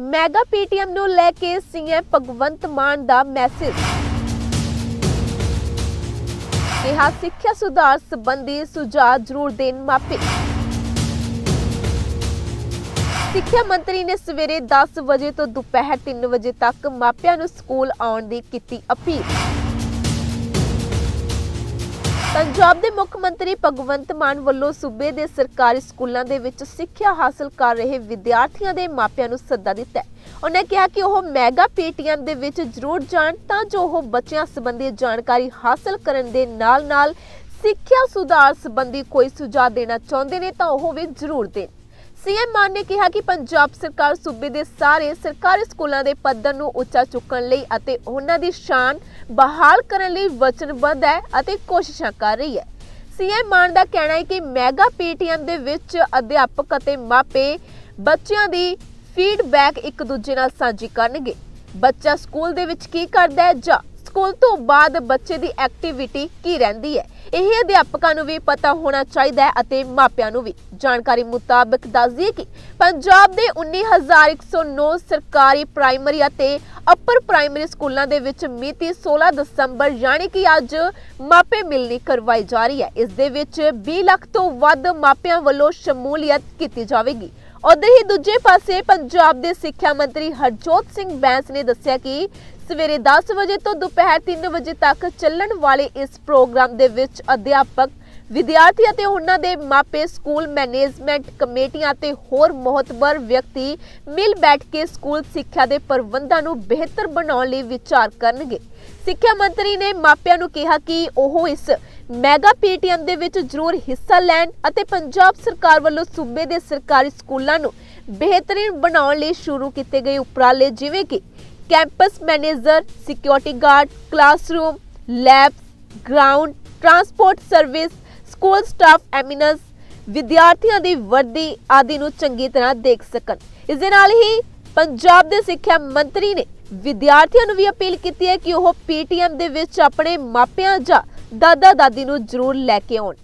Mega PTM ਨੂੰ ਲੈ ਕੇ CM भगवंत मान ਦਾ ਮੈਸੇਜ। ਕਿਹਾ ਸਿੱਖਿਆ ਸੁਧਾਰ ਸੰਬੰਧੀ ਸੁਝਾਅ ਜ਼ਰੂਰ ਦੇਣ ਮਾਪੇ। ਸਿੱਖਿਆ ਮੰਤਰੀ ਨੇ ਸਵੇਰੇ 10 ਵਜੇ ਤੋਂ ਦੁਪਹਿਰ 3 ਵਜੇ ਤੱਕ ਮਾਪਿਆਂ ਨੂੰ ਸਕੂਲ ਆਉਣ ਦੀ ਕੀਤੀ ਅਪੀਲ। पंजाब के मुख्यमंत्री भगवंत मान वालों सूबे के सरकारी स्कूलों के विच सिक्ख्या हासिल कर रहे विद्यार्थियों के मापिया को सदा दिता है। उन्हें कहा कि वह मेगा पीटीएम के विच जरूर जाण तां जो वह बच्चों संबंधी जानकारी हासिल करन दे नाल-नाल सिक्ख्या सुधार संबंधी कोई सुझाव देना चाहते हैं तो वह भी जरूर देण। सीएम मान ने कहा कि पंजाब सरकार सूबे के सारे सरकारी स्कूलों के पद्धर को उच्चा चुकने लई अते उन्हां दी शान बहाल करने लई वचनबद्ध है अते कोशिशां कर रही है। सीएम मान दा कहना है कि मेगा पीटीएम दे विच अध्यापक अते मापे बच्चों की फीडबैक एक दूजे नाल सांझी करनगे। बच्चा स्कूल दे विच की करदा है जां स्कूल तो बाद बच्चे की एक्टिविटी की रहिंदी है, यही अध्यापकों भी पता होना चाहिए अते मापियां नूं भी। जानकारी मुताबक दस दिए कि पंजाब के 19,109 सरकारी प्राइमरी अते अपर प्राइमरी स्कूलों के विच मिति 16 दिसंबर यानी कि अज मापे मिलनी करवाई जा रही है। इस दे विच 20 लाख तो वध मापियां वालों शमूलियत की जाएगी। उधर ही दूजे पासे पंजाब के सिक्ख्या मंत्री हरजोत बैंस ने दस्सिया कि सवेरे 10 बजे तो दोपहर 3 बजे तक चलन वाले इस प्रोग्राम दे विच अध्यापक विद्यार्थी अते उन्हां दे मापे स्कूल मैनेजमेंट कमेटियां अते होर मोहतबर व्यक्ति मिल बैठ के स्कूल सिक्ख्या दे प्रबंधां नूं बेहतर बनाउण लई विचार करनगे। सिक्ख्या मंत्री ने मापियां नूं कहा कि ओह इस मेगा पीटीएम दे विच जरूर हिस्सा लैण अते पंजाब सरकार वालों सूबे दे सरकारी स्कूलां नूं बेहतरीन बनाउण लई शुरू कीते गए उपराले जिवें कि campus manager, security guard, classroom, labs, ground, transport service, school staff eminence, विद्यार्थियों की वर्दी आदि नूं चंगी तरह देख सकन। इस दे नाल ही पंजाब के सिक्ख्या मंत्री ने विद्यार्थियों नूं भी अपील की है कि वह पीटीएम दे विच अपने मापियां जां दादा दादी नूं जरूर लैके आउण।